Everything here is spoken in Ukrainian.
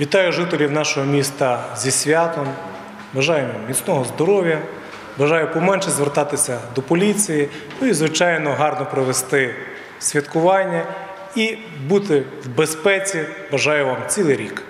Вітаю жителів нашого міста зі святом, бажаю міцного здоров'я, бажаю поменше звертатися до поліції, ну і, звичайно, гарно провести святкування і бути в безпеці, бажаю вам цілий рік.